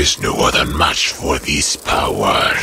There is no other match for this power.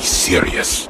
Serious.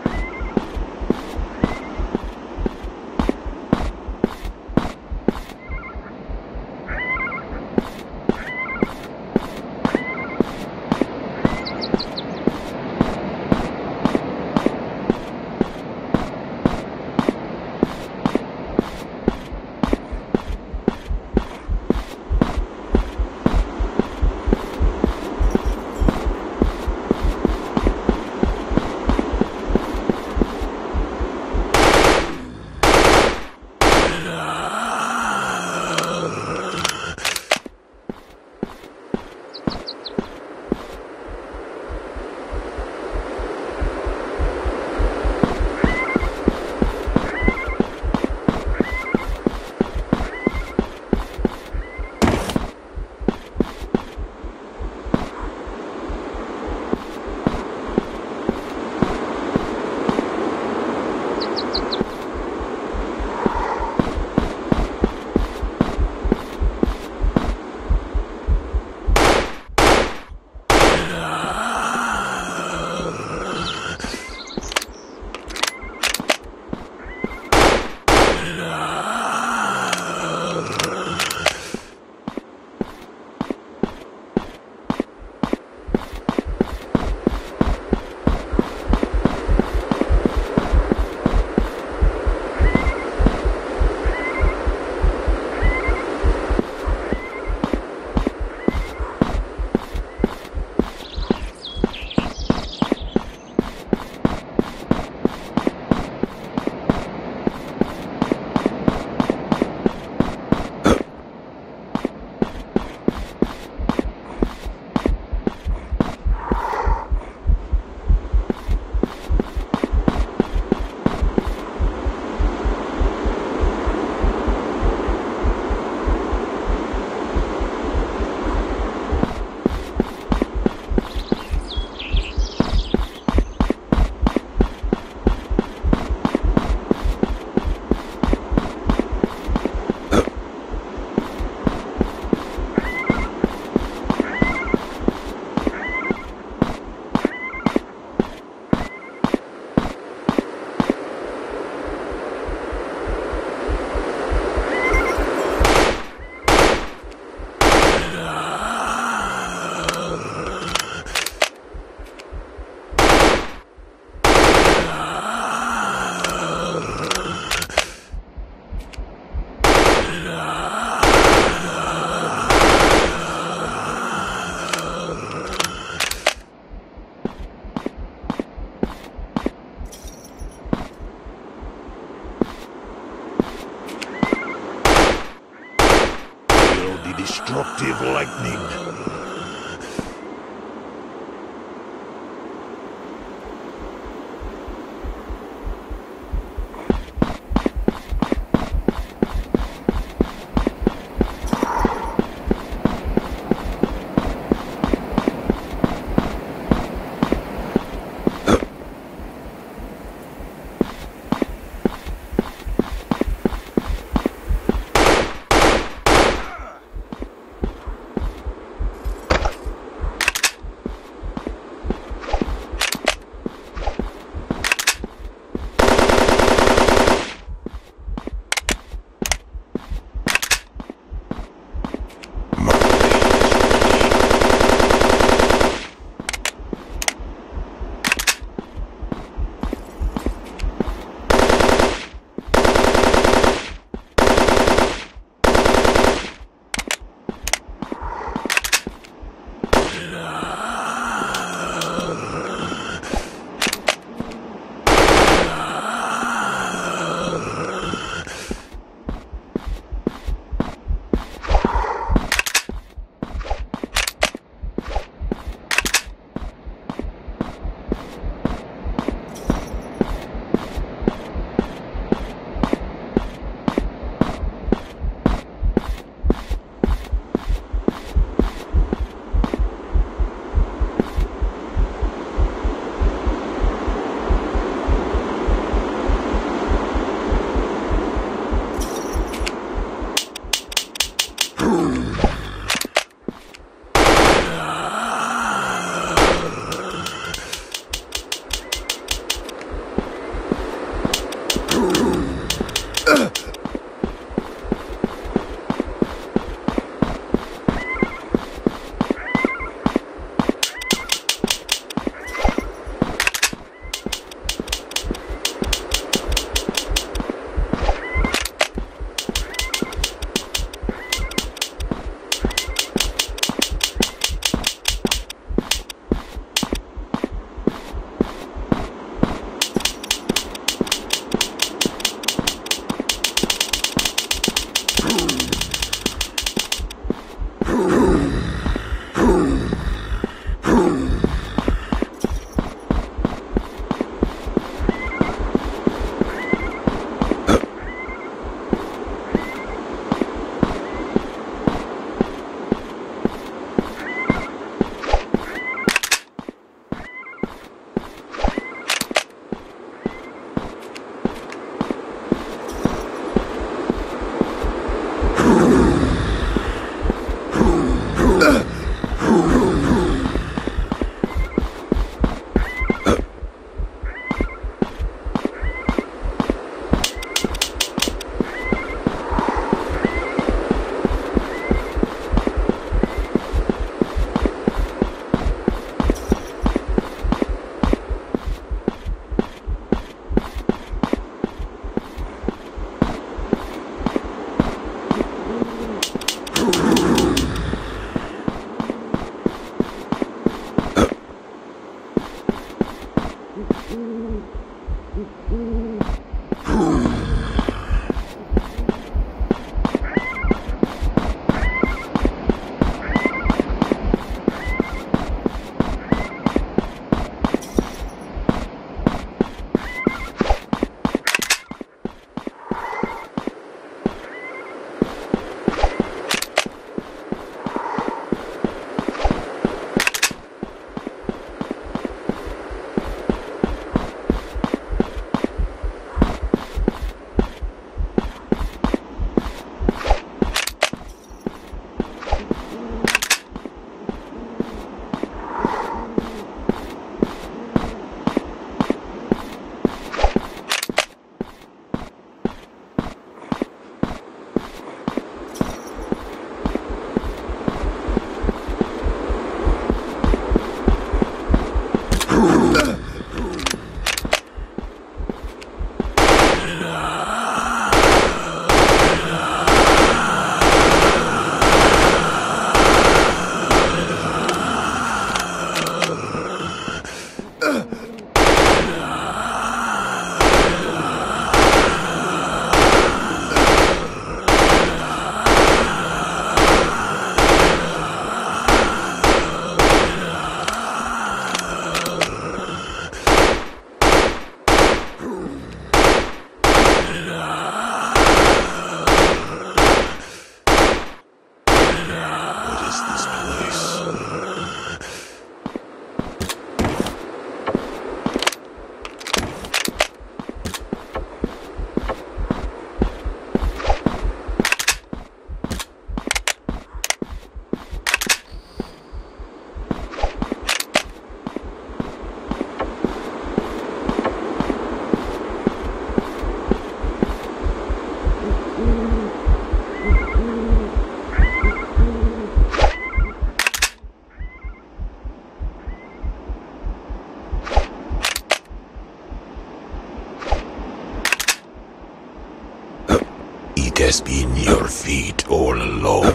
Has been your feet all along.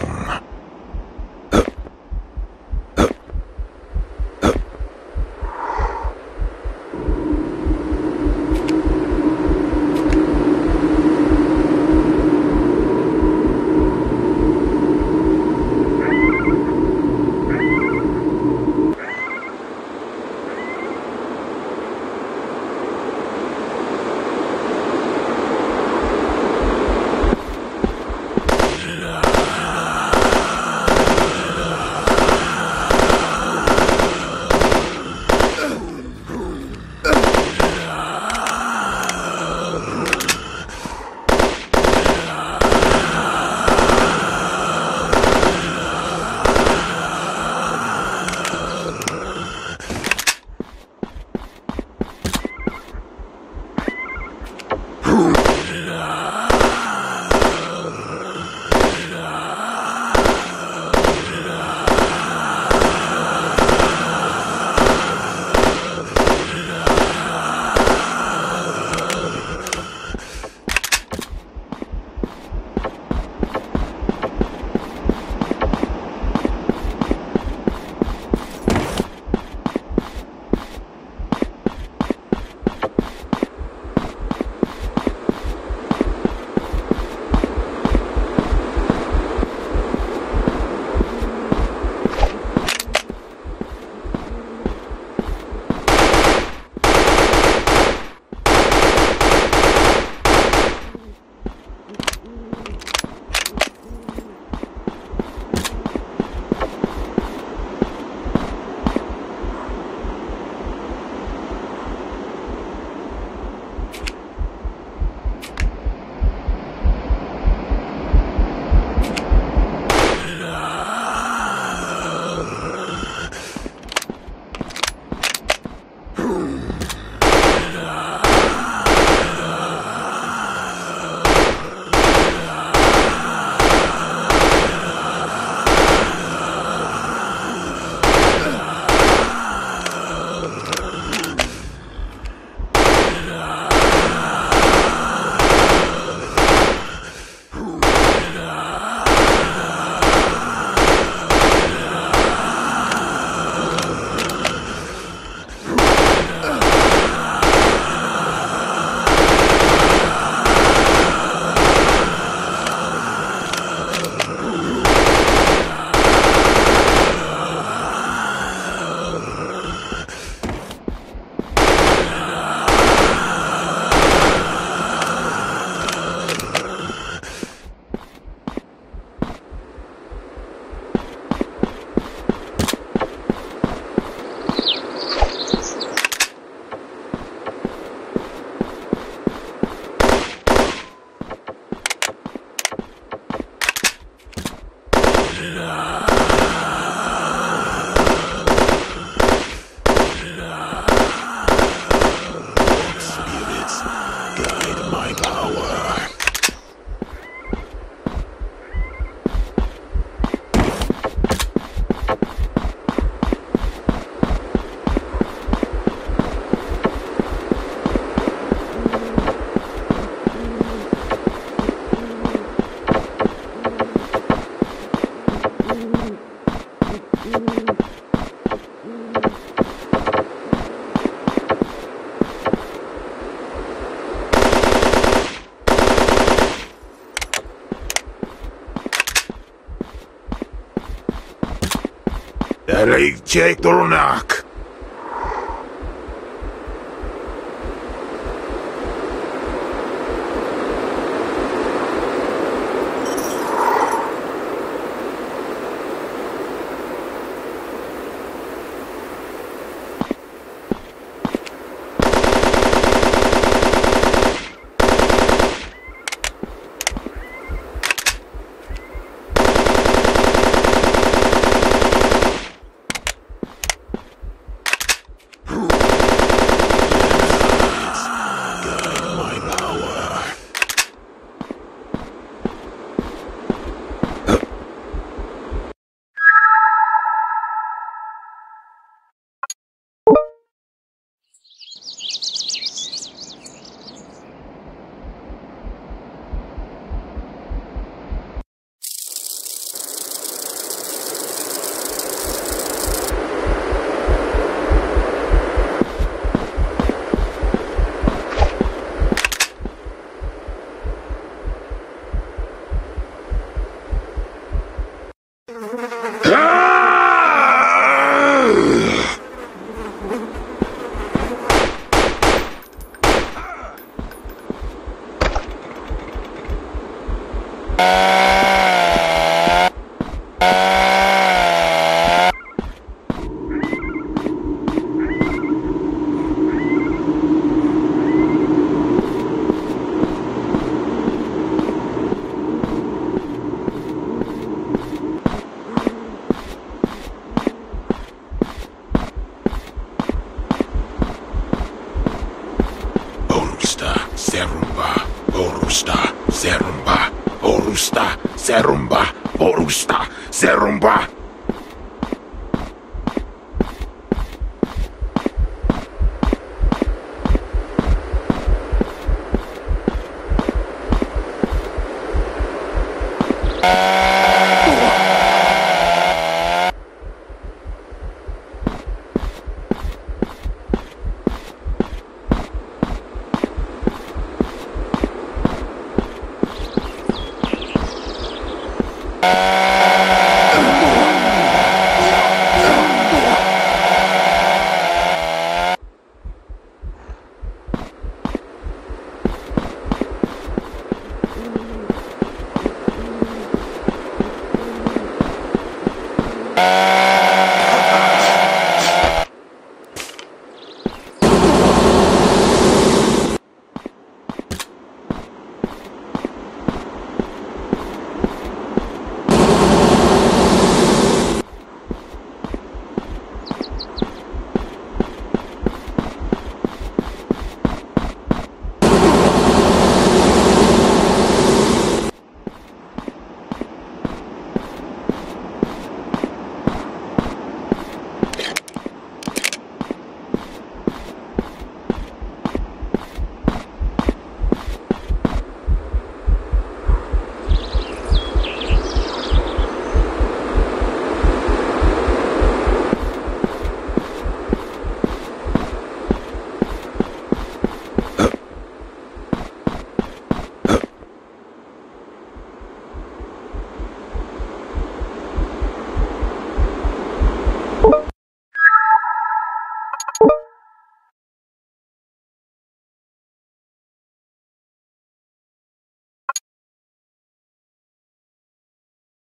elégségtelenek.